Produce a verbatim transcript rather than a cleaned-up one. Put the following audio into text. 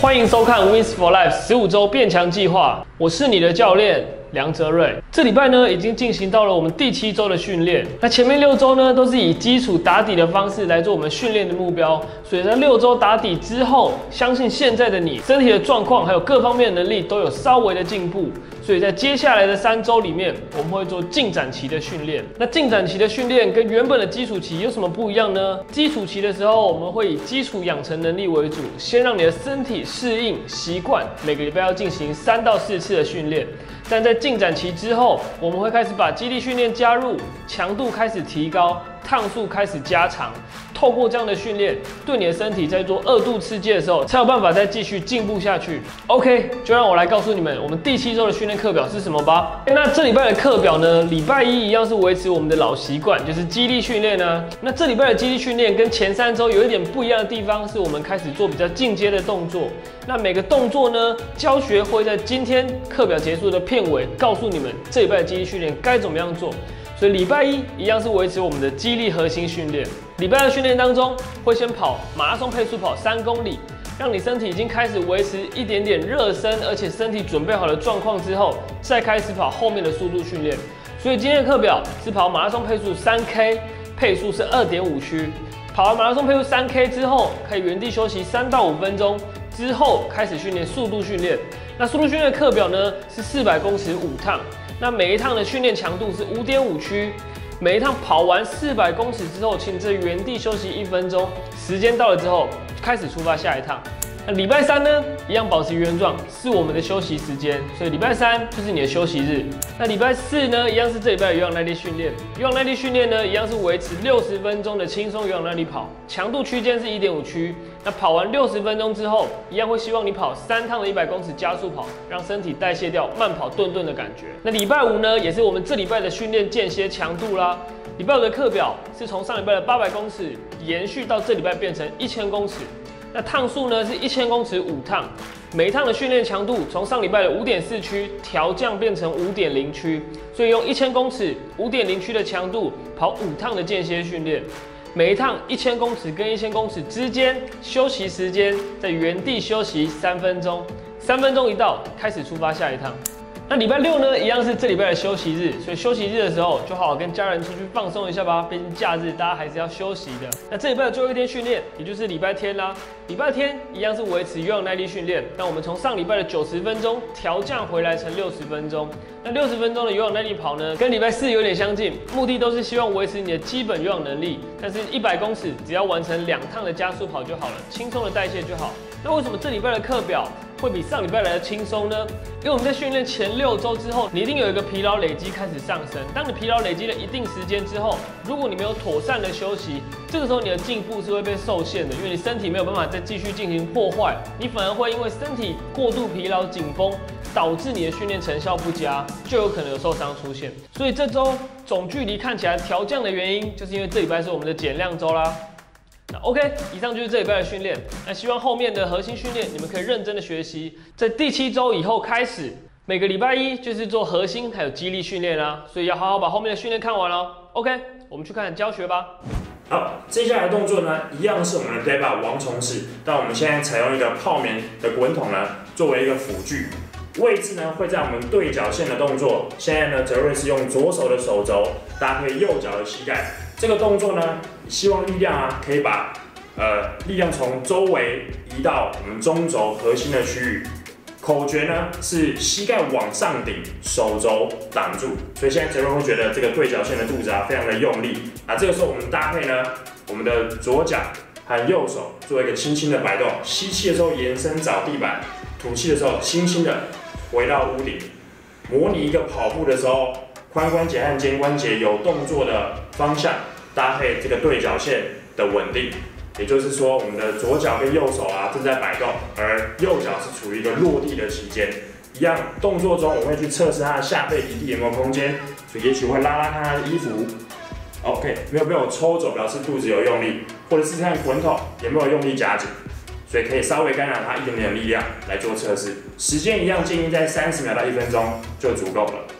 欢迎收看 Wins for Life 十五周变强计划，我是你的教练梁哲瑞。这礼拜呢，已经进行到了我们第七周的训练。那前面六周呢，都是以基础打底的方式来做我们训练的目标。所以在六周打底之后，相信现在的你身体的状况还有各方面的能力都有稍微的进步。所以在接下来的三周里面，我们会做进展期的训练。那进展期的训练跟原本的基础期有什么不一样呢？基础期的时候，我们会以基础养成能力为主，先让你的身体适应习惯，每个礼拜要进行三到四次的训练。但在进展期之后，我们会开始把肌力训练加入，强度开始提高，趟数开始加长。透过这样的训练，对你的身体在做二度刺激的时候，才有办法再继续进步下去。OK， 就让我来告诉你们我们第七周的训练课表是什么吧。那这礼拜的课表呢，礼拜一一样是维持我们的老习惯，就是肌力训练啊。那这礼拜的肌力训练跟前三周有一点不一样的地方，是我们开始做比较进阶的动作。那每个动作呢，教学会在今天课表结束的片尾告诉你们这礼拜的肌力训练该怎么样做。所以礼拜一一样是维持我们的肌力核心训练。礼拜二训练当中会先跑马拉松配速跑三公里，让你身体已经开始维持一点点热身，而且身体准备好的状况之后，再开始跑后面的速度训练。所以今天的课表是跑马拉松配速三 K， 配速是 二点五 区。跑完马拉松配速 三 K 之后，可以原地休息三到五分钟，之后开始训练速度训练。那速度训练的课表呢是四百公尺五趟。那每一趟的训练强度是 五点五 区，每一趟跑完四百公尺之后，请在原地休息一分钟，时间到了之后开始出发下一趟。那礼拜三呢，一样保持原状，是我们的休息时间，所以礼拜三就是你的休息日。那礼拜四呢，一样是这礼拜的有氧耐力训练。有氧耐力训练呢，一样是维持六十分钟的轻松有氧耐力跑，强度区间是 一点五 区。那跑完六十分钟之后，一样会希望你跑三趟的一百公尺加速跑，让身体代谢掉慢跑顿顿的感觉。那礼拜五呢，也是我们这礼拜的训练间歇强度啦。礼拜五的课表是从上礼拜的八百公尺延续到这礼拜变成一千公尺。那趟数呢是一千公尺五趟，每一趟的训练强度从上礼拜的 五点四 区调降变成 五点零 区，所以用一千公尺 五点零 区的强度跑五趟的间歇训练。每一趟一千公尺跟一千公尺之间休息时间，在原地休息三分钟，三分钟一到开始出发下一趟。那礼拜六呢，一样是这礼拜的休息日，所以休息日的时候就好好跟家人出去放松一下吧，毕竟假日大家还是要休息的。那这礼拜的最后一天训练，也就是礼拜天啦。礼拜天一样是维持有氧耐力训练，那我们从上礼拜的九十分钟调降回来成六十分钟。那六十分钟的有氧耐力跑呢，跟礼拜四有点相近，目的都是希望维持你的基本有氧能力，但是一百公尺只要完成两趟的加速跑就好了，轻松的代谢就好。那为什么这礼拜的课表会比上礼拜来的轻松呢？因为我们在训练前六周之后，你一定有一个疲劳累积开始上升。当你疲劳累积了一定时间之后，如果你没有妥善的休息，这个时候你的进步是会被受限的，因为你身体没有办法再继续进行破坏，你反而会因为身体过度疲劳紧绷，导致你的训练成效不佳，就有可能有受伤出现。所以这周总距离看起来调降的原因，就是因为这礼拜是我们的减量周啦。那 OK， 以上就是这礼拜的训练。那希望后面的核心训练你们可以认真的学习。在第七周以后开始，每个礼拜一就是做核心还有肌力训练啦，所以要好好把后面的训练看完哦。OK， 我们去看教学吧。好，接下来的动作呢，一样是我们的 Play Bar 王重式，但我们现在采用一个泡棉的滚筒呢，作为一个辅具。位置呢会在我们对角线的动作。现在呢，哲瑞是用左手的手肘搭配右脚的膝盖。这个动作呢，希望力量啊，可以把呃力量从周围移到我们中轴核心的区域。口诀呢是膝盖往上顶，手肘挡住。所以现在哲瑞会觉得这个对角线的肚子啊非常的用力啊。这个时候我们搭配呢，我们的左脚和右手做一个轻轻的摆动。吸气的时候延伸找地板，吐气的时候轻轻的回到屋顶。模拟一个跑步的时候，髋关节和肩关节有动作的方向，搭配这个对角线的稳定，也就是说，我们的左脚跟右手啊正在摆动，而右脚是处于一个落地的期间。一样动作中，我会去测试他的下背离地有没有空间，所以也许会拉拉看他的衣服。OK， 没有被我抽走，表示肚子有用力，或者是看滚筒有没有用力夹紧，所以可以稍微干扰他一点点力量来做测试。时间一样建议在三十秒到一分钟就足够了。